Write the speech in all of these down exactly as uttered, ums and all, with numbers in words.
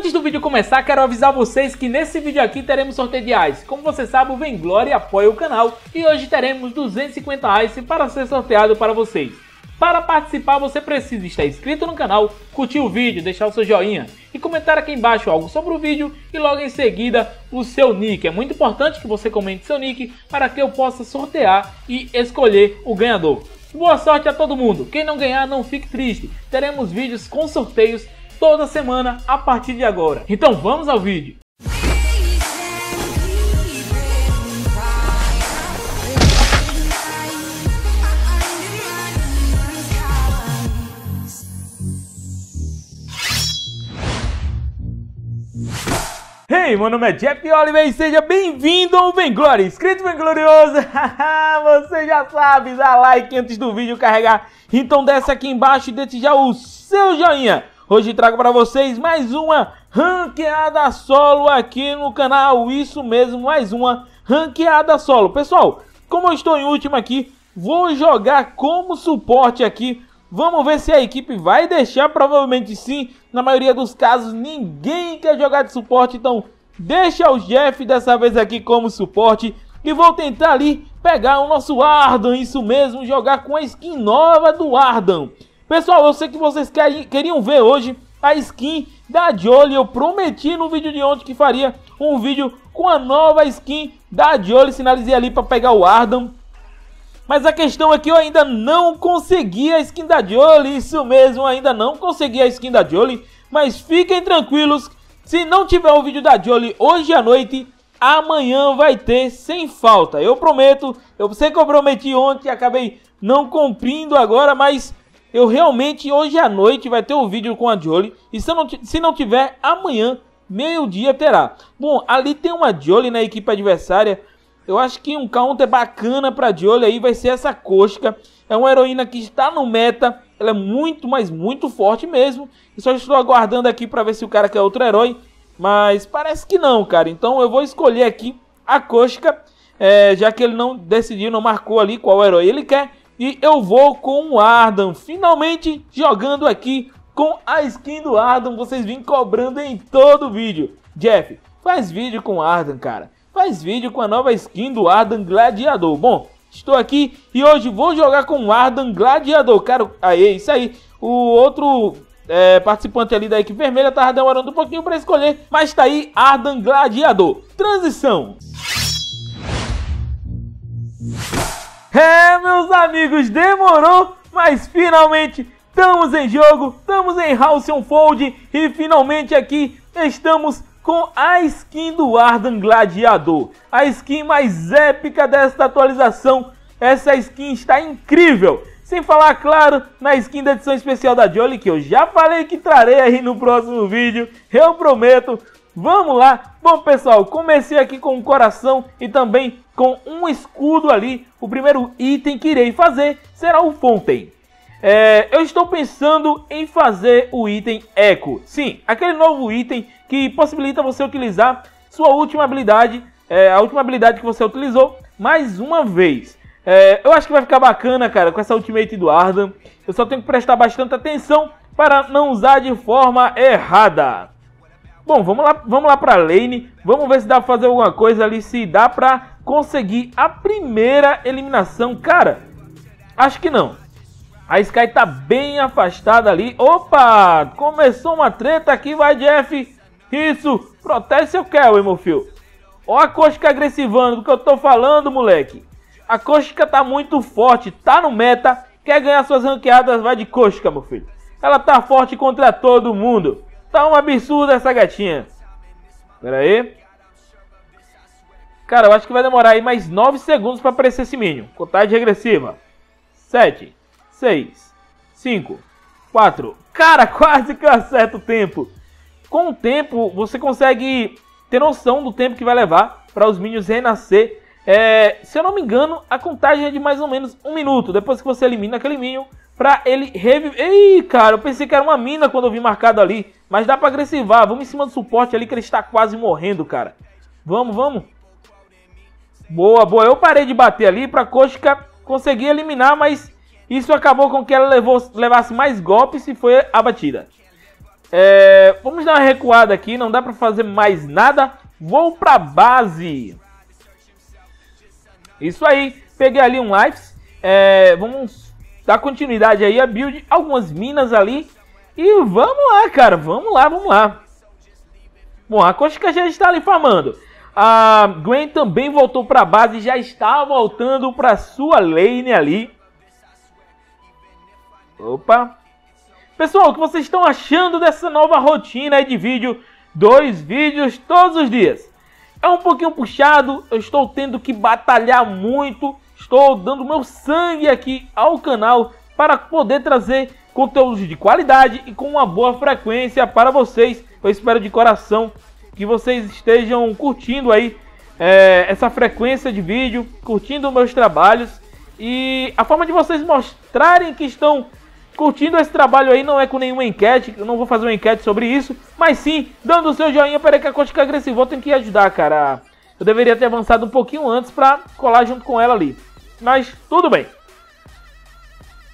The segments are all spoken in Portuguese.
Antes do vídeo começar, quero avisar vocês que nesse vídeo aqui teremos sorteio de Ice. Como você sabe, o Vainglory apoia o canal e hoje teremos duzentos e cinquenta Ice para ser sorteado para vocês. Para participar, você precisa estar inscrito no canal, curtir o vídeo, deixar o seu joinha e comentar aqui embaixo algo sobre o vídeo e logo em seguida o seu nick. É muito importante que você comente seu nick para que eu possa sortear e escolher o ganhador. Boa sorte a todo mundo. Quem não ganhar, não fique triste. Teremos vídeos com sorteios toda semana a partir de agora. Então vamos ao vídeo. Hey, meu nome é JefOliver e seja bem-vindo ao Vainglory. Inscrito Vainglorioso, você já sabe, dá like antes do vídeo carregar. Então desce aqui embaixo e deixe já o seu joinha. Hoje trago para vocês mais uma ranqueada solo aqui no canal, isso mesmo, mais uma ranqueada solo. Pessoal, como eu estou em último aqui, vou jogar como suporte aqui. Vamos ver se a equipe vai deixar, provavelmente sim. Na maioria dos casos ninguém quer jogar de suporte, então deixa o Jeff dessa vez aqui como suporte. E vou tentar ali pegar o nosso Ardan, isso mesmo, jogar com a skin nova do Ardan. Pessoal, eu sei que vocês querem, queriam ver hoje a skin da Joule. Eu prometi no vídeo de ontem que faria um vídeo com a nova skin da Joule. Sinalizei ali para pegar o Ardan. Mas a questão é que eu ainda não consegui a skin da Joule. Isso mesmo, ainda não consegui a skin da Joule. Mas fiquem tranquilos, se não tiver o vídeo da Joule hoje à noite, amanhã vai ter sem falta. Eu prometo, eu sei que eu prometi ontem, acabei não cumprindo agora, mas... eu realmente, hoje à noite, vai ter um vídeo com a Joule. E se não, se não tiver, amanhã, meio-dia, terá. Bom, ali tem uma Joule na equipe adversária. Eu acho que um counter bacana pra Joule aí vai ser essa Koshka. É uma heroína que está no meta. Ela é muito, mas muito forte mesmo. Eu só estou aguardando aqui pra ver se o cara quer outro herói. Mas parece que não, cara. Então eu vou escolher aqui a Koshka. É, já que ele não decidiu, não marcou ali qual herói ele quer. E eu vou com o Ardan, finalmente jogando aqui com a skin do Ardan. Vocês vêm cobrando em todo vídeo. Jeff, faz vídeo com o Ardan, cara. Faz vídeo com a nova skin do Ardan Gladiador. Bom, estou aqui e hoje vou jogar com o Ardan Gladiador. Cara, aí, isso aí. O outro é, participante ali da equipe vermelha tava demorando um pouquinho para escolher. Mas tá aí, Ardan Gladiador. Transição. É, meus amigos, demorou, mas finalmente estamos em jogo, estamos em Halcyon Fold e finalmente aqui estamos com a skin do Ardan Gladiador. A skin mais épica desta atualização, essa skin está incrível. Sem falar, claro, na skin da edição especial da Joule, que eu já falei que trarei aí no próximo vídeo, eu prometo. Vamos lá. Bom, pessoal, comecei aqui com um coração e também com um escudo ali. O primeiro item que irei fazer será o Fontem. É, eu estou pensando em fazer o item Echo. Sim, aquele novo item que possibilita você utilizar sua última habilidade, é, a última habilidade que você utilizou, mais uma vez. É, eu acho que vai ficar bacana, cara, com essa ultimate do Ardan. Eu só tenho que prestar bastante atenção para não usar de forma errada. Bom, vamos lá, vamos lá pra lane, vamos ver se dá pra fazer alguma coisa ali, se dá pra conseguir a primeira eliminação. Cara, acho que não. A Sky tá bem afastada ali. Opa, começou uma treta aqui, vai Jeff. Isso, protege seu Kelly, meu filho. Ó a Koshka agressivando, do que eu tô falando, moleque. A Koshka tá muito forte, tá no meta, quer ganhar suas ranqueadas, vai de Koshka, meu filho. Ela tá forte contra todo mundo. Tá um absurdo essa gatinha. Pera aí. Cara, eu acho que vai demorar aí mais nove segundos pra aparecer esse minion. Contagem regressiva. sete, seis, cinco, quatro. Cara, quase que eu acerto o tempo. Com o tempo, você consegue ter noção do tempo que vai levar para os minions renascer. É, se eu não me engano, a contagem é de mais ou menos um minuto. Depois que você elimina aquele minion... pra ele reviver. Ei, cara, eu pensei que era uma mina quando eu vi marcado ali. Mas dá pra agressivar. Vamos em cima do suporte ali que ele está quase morrendo, cara. Vamos, vamos. Boa, boa. Eu parei de bater ali pra Koshka conseguir eliminar, mas isso acabou com que ela levou, levasse mais golpes e foi abatida. É, vamos dar uma recuada aqui, não dá pra fazer mais nada. Vou pra base. Isso aí, peguei ali um life. É, vamos dar continuidade aí a build, algumas minas ali. E vamos lá, cara, vamos lá, vamos lá. Bom, a Koshka já está ali farmando. A Gwen também voltou pra base, já está voltando pra sua lane ali. Opa. Pessoal, o que vocês estão achando dessa nova rotina aí de vídeo? Dois vídeos todos os dias. É um pouquinho puxado, eu estou tendo que batalhar muito. Estou dando meu sangue aqui ao canal para poder trazer conteúdo de qualidade e com uma boa frequência para vocês. Eu espero de coração que vocês estejam curtindo aí é, essa frequência de vídeo, curtindo meus trabalhos. E a forma de vocês mostrarem que estão curtindo esse trabalho aí não é com nenhuma enquete, eu não vou fazer uma enquete sobre isso, mas sim dando o seu joinha para que a Koshka agressivou, tem que ajudar, cara. Eu deveria ter avançado um pouquinho antes para colar junto com ela ali, mas tudo bem.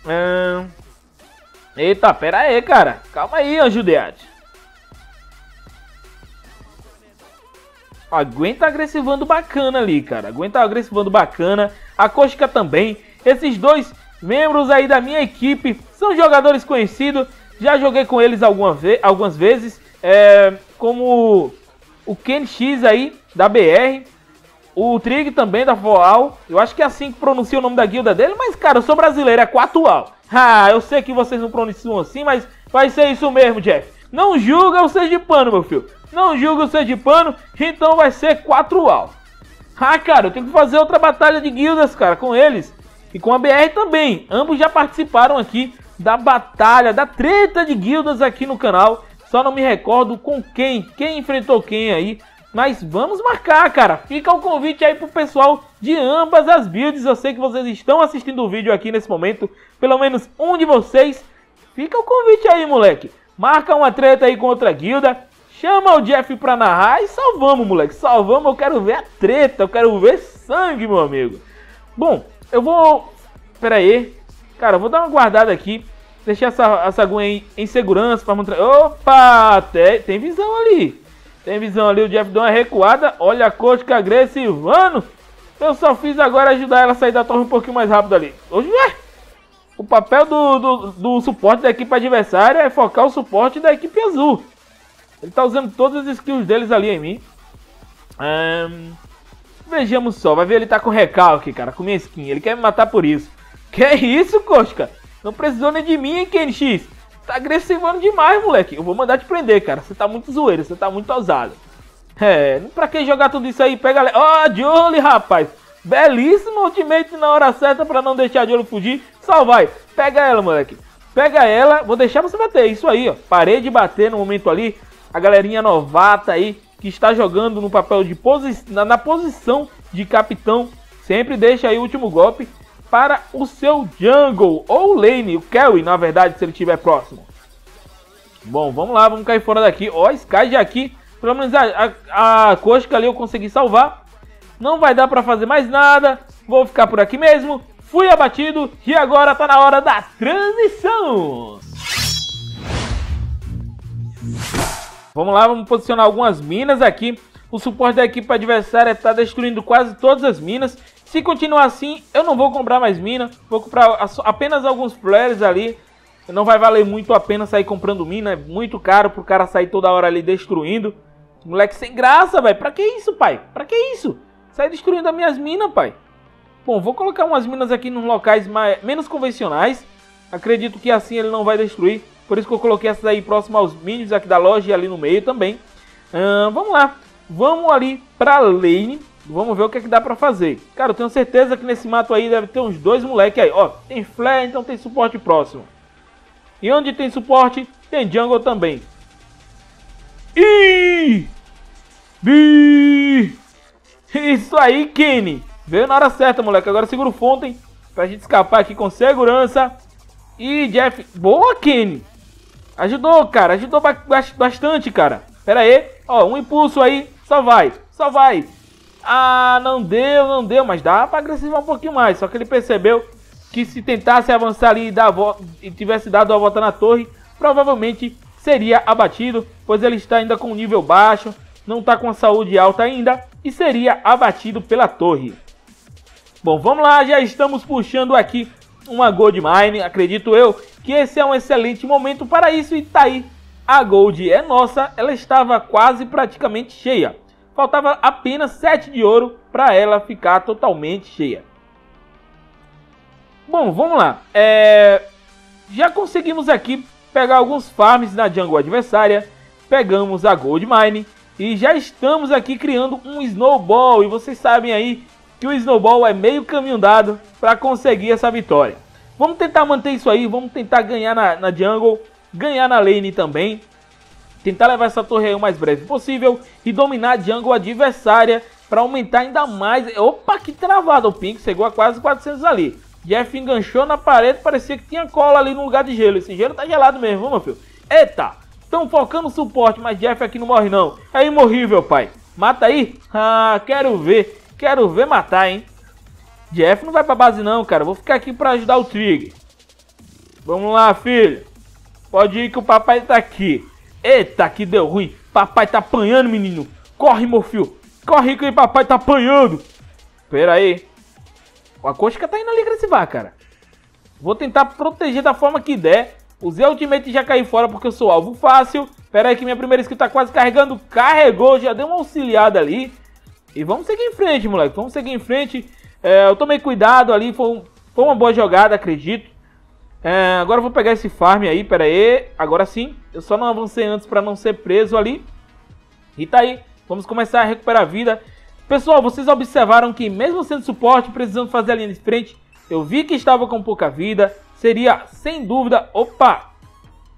É... Eita, pera aí, cara. Calma aí, Anjudeate. Aguenta agressivando bacana ali, cara. Aguenta agressivando bacana. A Koshka também. Esses dois membros aí da minha equipe são jogadores conhecidos, já joguei com eles alguma ve algumas vezes, é, como o KenX aí, da B R, o Trig também, da four U A U, eu acho que é assim que pronuncia o nome da guilda dele, mas cara, eu sou brasileiro, é quatro U A U, ah, eu sei que vocês não pronunciam assim, mas vai ser isso mesmo, Jeff, não julga o sergipano, meu filho, não julga o sergipano, então vai ser quatro U A U, ah, cara, eu tenho que fazer outra batalha de guildas, cara, com eles, e com a B R também, ambos já participaram aqui da batalha, da treta de guildas aqui no canal. Só não me recordo com quem, quem enfrentou quem aí. Mas vamos marcar, cara. Fica o convite aí pro pessoal de ambas as builds. Eu sei que vocês estão assistindo o vídeo aqui nesse momento. Pelo menos um de vocês. Fica o convite aí, moleque. Marca uma treta aí com outra guilda. Chama o Jeff pra narrar e salvamos, moleque. Salvamos, eu quero ver a treta. Eu quero ver sangue, meu amigo. Bom... Eu vou... Pera aí. Cara, eu vou dar uma guardada aqui. Deixar essa, essa Gwen em segurança pra mostrar... Opa! Tem, tem visão ali. Tem visão ali. O Jeff deu uma recuada. Olha a Koshka agressivando. Eu só fiz agora ajudar ela a sair da torre um pouquinho mais rápido ali. Hoje é. O papel do, do, do suporte da equipe adversária é focar o suporte da equipe azul. Ele tá usando todas as skills deles ali em mim. Ahn... Um... Vejamos só, vai ver, ele tá com recalque, cara, com minha skin, ele quer me matar por isso. Que isso, Koshka? Não precisou nem de mim, hein, KenX? Tá agressivando demais, moleque, eu vou mandar te prender, cara, você tá muito zoeiro, você tá muito ousado. É, pra que jogar tudo isso aí, pega... Ó, oh, Jolly, rapaz, belíssimo ultimate na hora certa pra não deixar a Jolly fugir, só vai, pega ela, moleque, pega ela, vou deixar você bater, isso aí, ó, parei de bater no momento ali, a galerinha novata aí, que está jogando no papel de posi na, na posição de capitão, sempre deixa aí o último golpe para o seu jungle ou lane, o carry, na verdade, se ele estiver próximo. Bom, vamos lá, vamos cair fora daqui. Ó, Sky já aqui, pelo menos a, a, a Koshka ali eu consegui salvar. Não vai dar para fazer mais nada, vou ficar por aqui mesmo. Fui abatido e agora tá na hora da transição. Vamos lá, vamos posicionar algumas minas aqui. O suporte da equipe adversária está destruindo quase todas as minas. Se continuar assim, eu não vou comprar mais mina. Vou comprar apenas alguns players ali. Não vai valer muito a pena sair comprando mina. É muito caro pro cara sair toda hora ali destruindo. Moleque sem graça, velho. Pra que isso, pai? Pra que isso? Sai destruindo as minhas minas, pai. Bom, vou colocar umas minas aqui nos locais mais, menos convencionais. Acredito que assim ele não vai destruir. Por isso que eu coloquei essas aí próximo aos minions aqui da loja e ali no meio também. Hum, vamos lá. Vamos ali pra lane. Vamos ver o que é que dá pra fazer. Cara, eu tenho certeza que nesse mato aí deve ter uns dois moleques aí. Ó, tem flare, então tem suporte próximo. E onde tem suporte, tem jungle também. Ih! Ih! Isso aí, Kenny. Veio na hora certa, moleque. Agora segura o Fontem pra gente escapar aqui com segurança. Ih, Jeff. Boa, Kenny. Ajudou, cara. Ajudou bastante, cara. Pera aí. Ó, um impulso aí. Só vai. Só vai. Ah, não deu, não deu. Mas dá pra agressivar um pouquinho mais. Só que ele percebeu que se tentasse avançar ali e, dar a volta, e tivesse dado a volta na torre, provavelmente seria abatido, pois ele está ainda com nível baixo, não está com a saúde alta ainda e seria abatido pela torre. Bom, vamos lá, já estamos puxando aqui uma Gold Mine, acredito eu que esse é um excelente momento para isso e tá aí. A Gold é nossa, ela estava quase praticamente cheia, faltava apenas sete de ouro para ela ficar totalmente cheia. Bom, vamos lá, é... já conseguimos aqui pegar alguns farms na jungle adversária, pegamos a Gold Mine e já estamos aqui criando um snowball e vocês sabem aí que o snowball é meio caminho dado para conseguir essa vitória. Vamos tentar manter isso aí, vamos tentar ganhar na, na jungle, ganhar na lane também, tentar levar essa torre aí o mais breve possível e dominar a jungle adversária para aumentar ainda mais. Opa, que travado, o ping chegou a quase quatrocentos ali. Jeff enganchou na parede, parecia que tinha cola ali no lugar de gelo, esse gelo tá gelado mesmo, meu filho. Eita, estão focando o suporte, mas Jeff aqui não morre não, é imorrível, pai. Mata aí, ah, quero ver. Quero ver matar, hein? Jeff não vai pra base não, cara. Vou ficar aqui pra ajudar o Trig. Vamos lá, filho. Pode ir que o papai tá aqui. Eita, que deu ruim. Papai tá apanhando, menino. Corre, meu filho. Corre que o papai tá apanhando. Pera aí. A Koshka tá indo ali agressivar, cara. Vou tentar proteger da forma que der. Usei a ultimate e já caí fora porque eu sou alvo fácil. Pera aí que minha primeira skill tá quase carregando. Carregou, já deu uma auxiliada ali. E vamos seguir em frente, moleque. Vamos seguir em frente. É, eu tomei cuidado ali. Foi, um, foi uma boa jogada, acredito. É, agora eu vou pegar esse farm aí. Pera aí. Agora sim. Eu só não avancei antes para não ser preso ali. E tá aí. Vamos começar a recuperar a vida. Pessoal, vocês observaram que mesmo sendo suporte, precisando fazer a linha de frente, eu vi que estava com pouca vida. Seria, sem dúvida... Opa!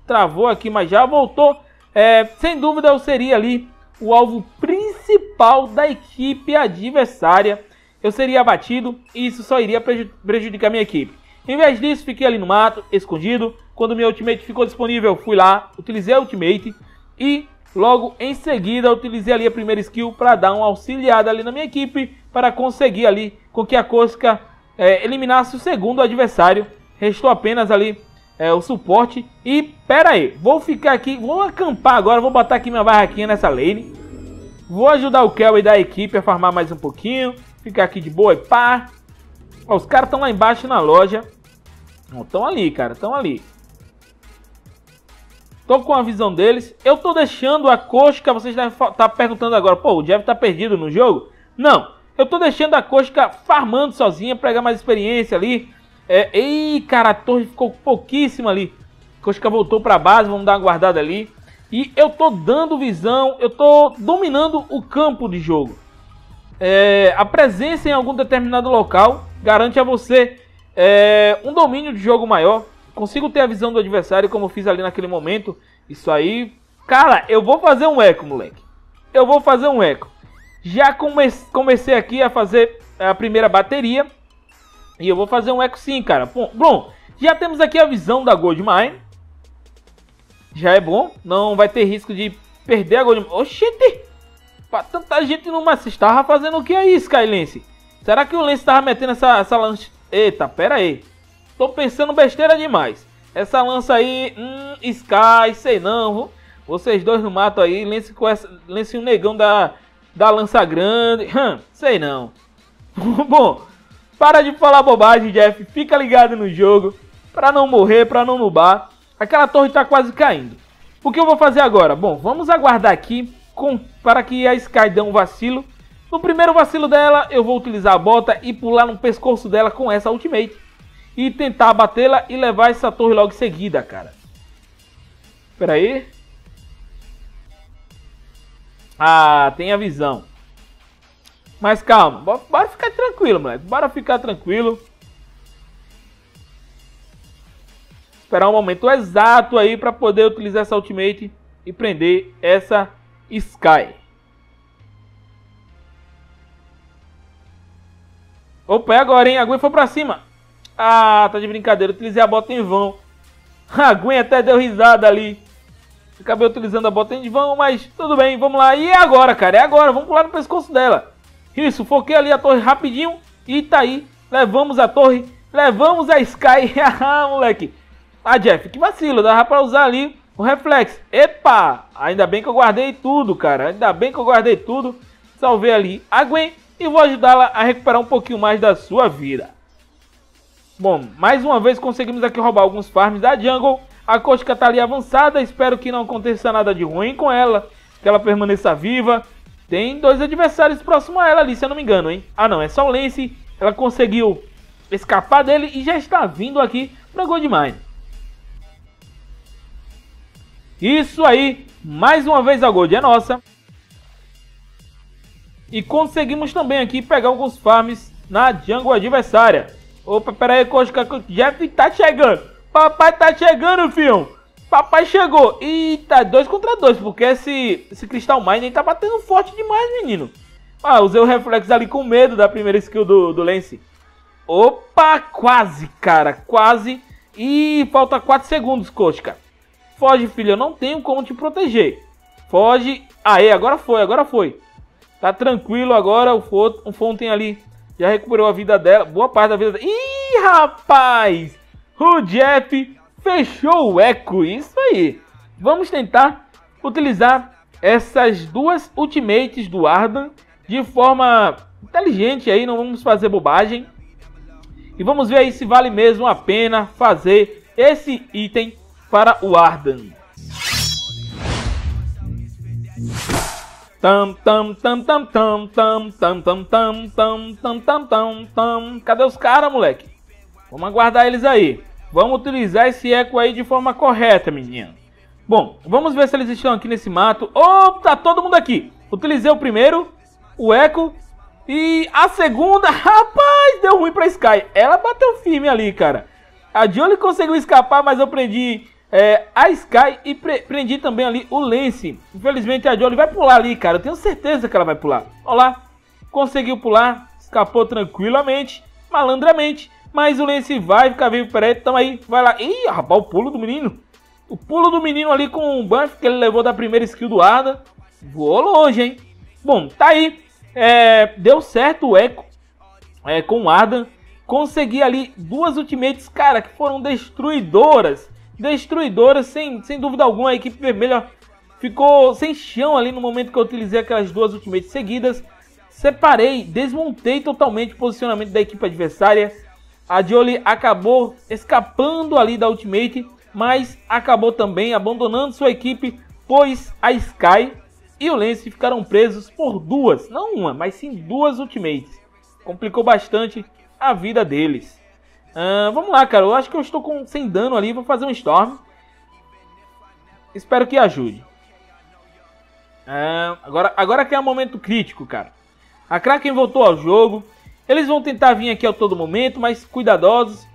Travou aqui, mas já voltou. É, sem dúvida, eu seria ali o alvo principal da equipe adversária. Eu seria abatido e isso só iria prejudicar minha equipe. Em vez disso, fiquei ali no mato, escondido. Quando minha ultimate ficou disponível, fui lá, utilizei a ultimate e logo em seguida utilizei ali a primeira skill para dar uma auxiliada ali na minha equipe, para conseguir ali com que a Koshka é, eliminasse o segundo adversário. Restou apenas ali é, o suporte. E pera aí, vou ficar aqui, vou acampar agora, vou botar aqui minha barraquinha nessa lane. Vou ajudar o Kelly da equipe a farmar mais um pouquinho, ficar aqui de boa e pá. Ó, os caras estão lá embaixo na loja. Não, estão ali, cara, estão ali. Tô com a visão deles. Eu tô deixando a Koshka, vocês devem estar perguntando agora, pô, o Jeff tá perdido no jogo? Não, eu tô deixando a Koshka farmando sozinha, pra pegar mais experiência ali. É, ei, cara, a torre ficou pouquíssima ali. Koshka voltou pra base, vamos dar uma guardada ali. E eu tô dando visão, eu tô dominando o campo de jogo. É, a presença em algum determinado local garante a você é, um domínio de jogo maior. Consigo ter a visão do adversário como eu fiz ali naquele momento. Isso aí... Cara, eu vou fazer um eco, moleque. Eu vou fazer um eco. Já come comecei aqui a fazer a primeira bateria. E eu vou fazer um eco sim, cara. Bom, já temos aqui a visão da Gold Mine. Já é bom, não vai ter risco de perder a Gold Mine. Oxente! Pra tanta gente no macio, estava fazendo o que aí, Sky Lance? Será que o Lance estava metendo essa, essa lança? Eita, pera aí. Tô pensando besteira demais. Essa lança aí, hum, Sky, sei não. Vocês dois no mato aí, Lance com essa, Lance o negão da, da lança grande. Hum, sei não. Bom, para de falar bobagem, Jeff. Fica ligado no jogo, pra não morrer, pra não nubar. Aquela torre está quase caindo. O que eu vou fazer agora? Bom, vamos aguardar aqui com, para que a Sky dê um vacilo. No primeiro vacilo dela, eu vou utilizar a bota e pular no pescoço dela com essa ultimate. E tentar abatê-la e levar essa torre logo em seguida, cara. Espera aí. Ah, tem a visão. Mas calma, bora, bora ficar tranquilo, moleque. Bora ficar tranquilo. Esperar um momento exato aí para poder utilizar essa ultimate e prender essa Sky. Opa, é agora, hein? A Gwen foi pra cima. Ah, tá de brincadeira. Utilizei a bota em vão. A Gwen até deu risada ali. Acabei utilizando a bota em vão, mas tudo bem. Vamos lá. E é agora, cara. É agora. Vamos pular no pescoço dela. Isso. Foquei ali a torre rapidinho. E tá aí. Levamos a torre. Levamos a Sky. Haha, moleque. Ah, Jeff, que vacilo, dava pra usar ali Um reflexo. Epa! Ainda bem que eu guardei tudo, cara. Ainda bem que eu guardei tudo. Salvei ali a Gwen e vou ajudá-la a recuperar um pouquinho mais da sua vida. Bom, mais uma vez conseguimos aqui roubar alguns farms da jungle. A Koshka tá ali avançada. Espero que não aconteça nada de ruim com ela. Que ela permaneça viva. Tem dois adversários próximos a ela ali, se eu não me engano, hein? Ah, não. É só o Lance. Ela conseguiu escapar dele e já está vindo aqui para Gold Mine. Isso aí, mais uma vez a Gold é nossa. E conseguimos também aqui pegar alguns farms na jungle adversária. Opa, pera aí, Koshka, Jeff tá chegando. Papai tá chegando, filho. Papai chegou. Eita, dois contra dois, porque esse, esse Crystal Mine tá batendo forte demais, menino. Ah, usei o reflexo ali com medo da primeira skill do, do Lance. Opa, quase, cara, quase. E falta quatro segundos, Koshka. Foge, filho, eu não tenho como te proteger. Foge. Aê, agora foi, agora foi. Tá tranquilo agora, o Fontem ali já recuperou a vida dela. Boa parte da vida dela. Ih, rapaz! O Jeff fechou o Echo, isso aí. Vamos tentar utilizar essas duas ultimates do Ardan de forma inteligente aí, não vamos fazer bobagem. E vamos ver aí se vale mesmo a pena fazer esse item para o Ardan. Tam tam tam tam tam tam tam tam tam tam tam tam tam tam. Cadê os caras, moleque? Vamos aguardar eles aí. Vamos utilizar esse eco aí de forma correta, menina. Bom, vamos ver se eles estão aqui nesse mato. Oh, tá todo mundo aqui. Utilizei o primeiro, o eco e a segunda. Rapaz, deu ruim pra Sky. Ela bateu firme ali, cara. A Joule conseguiu escapar, mas eu prendi é, a Sky e pre prendi também ali o Lance. Infelizmente a Joule vai pular ali, cara. Eu tenho certeza que ela vai pular. Olha lá, conseguiu pular, escapou tranquilamente, malandramente. Mas o Lance vai ficar vivo, peraí, tamo aí, vai lá. Ih, rapaz, o pulo do menino. O pulo do menino ali com o buff que ele levou da primeira skill do Ardan. Voou longe, hein. Bom, tá aí. É, deu certo o Echo é, com o Ardan. Consegui ali duas ultimates, cara, que foram destruidoras. Destruidoras, sem, sem dúvida alguma. A equipe vermelha ficou sem chão ali no momento que eu utilizei aquelas duas ultimates seguidas. Separei, desmontei totalmente o posicionamento da equipe adversária. A Jolie acabou escapando ali da ultimate, mas acabou também abandonando sua equipe, pois a Sky e o Lance ficaram presos por duas, não uma, mas sim duas ultimates. Complicou bastante a vida deles. Ah, vamos lá, cara. Eu acho que eu estou com, sem dano ali. Vou fazer um Storm. Espero que ajude. Ah, agora, agora que é um momento crítico, cara. A Kraken voltou ao jogo. Eles vão tentar vir aqui a todo momento, mas cuidadosos.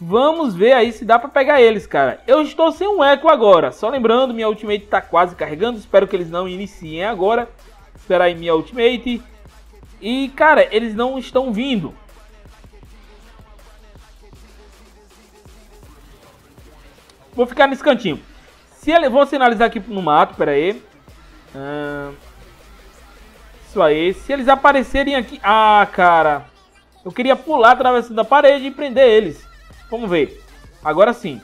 Vamos ver aí se dá pra pegar eles, cara. Eu estou sem um eco agora. Só lembrando, minha ultimate tá quase carregando. Espero que eles não iniciem agora. Esperar aí minha ultimate. E, cara, eles não estão vindo. Vou ficar nesse cantinho. Se ele... Vou sinalizar aqui no mato, pera aí. Ah, isso aí. Se eles aparecerem aqui... Ah, cara. Eu queria pular atravessando a parede e prender eles. Vamos ver. Agora sim.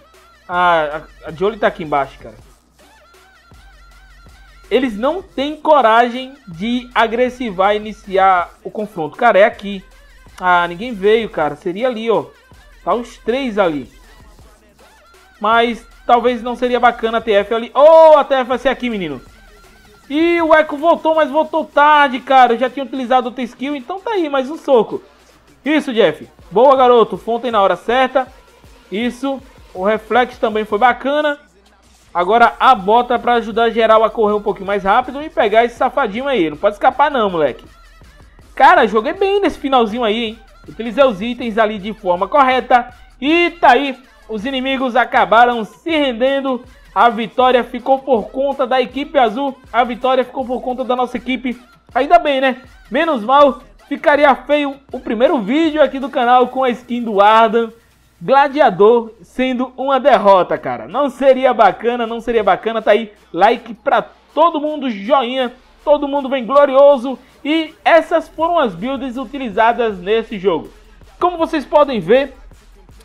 Ah, a Jolie tá aqui embaixo, cara. Eles não têm coragem de agressivar e iniciar o confronto. Cara, é aqui. Ah, ninguém veio, cara. Seria ali, ó. Tá os três ali. Mas talvez não seria bacana a T F ali. Oh, a T F vai ser aqui, menino. E o Echo voltou, mas voltou tarde, cara. Eu já tinha utilizado outra skill, então tá aí, mais um soco. Isso, Jeff. Boa, garoto. Fontem na hora certa. Isso. O reflexo também foi bacana. Agora a bota pra ajudar geral a correr um pouquinho mais rápido e pegar esse safadinho aí. Não pode escapar não, moleque. Cara, joguei bem nesse finalzinho aí, hein. Utilizei os itens ali de forma correta. E tá aí. Os inimigos acabaram se rendendo, a vitória ficou por conta da equipe azul, a vitória ficou por conta da nossa equipe, ainda bem, né? Menos mal, ficaria feio o primeiro vídeo aqui do canal com a skin do Ardan, gladiador, sendo uma derrota, cara. Não seria bacana, não seria bacana, tá aí, like pra todo mundo, joinha, todo mundo vem glorioso e essas foram as builds utilizadas nesse jogo. Como vocês podem ver...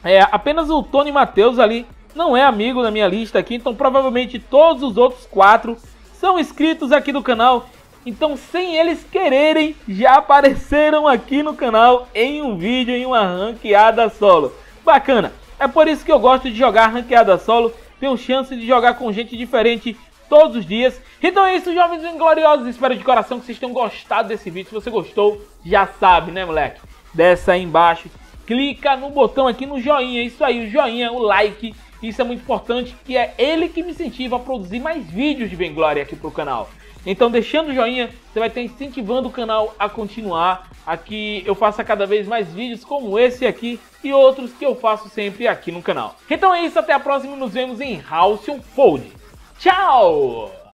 É, apenas o Tony Matheus ali não é amigo na minha lista aqui, então provavelmente todos os outros quatro são inscritos aqui do canal. Então, sem eles quererem, já apareceram aqui no canal em um vídeo, em uma ranqueada solo. Bacana, é por isso que eu gosto de jogar ranqueada solo, tenho chance de jogar com gente diferente todos os dias. Então é isso, jovens ingloriosos, espero de coração que vocês tenham gostado desse vídeo. Se você gostou, já sabe, né, moleque? Desce aí embaixo, clica no botão aqui no joinha, isso aí, o joinha, o like, isso é muito importante, que é ele que me incentiva a produzir mais vídeos de Vainglory aqui pro canal. Então, deixando o joinha, você vai estar incentivando o canal a continuar. Aqui eu faço cada vez mais vídeos como esse aqui e outros que eu faço sempre aqui no canal. Então é isso, até a próxima e nos vemos em Halcyon Fold. Tchau!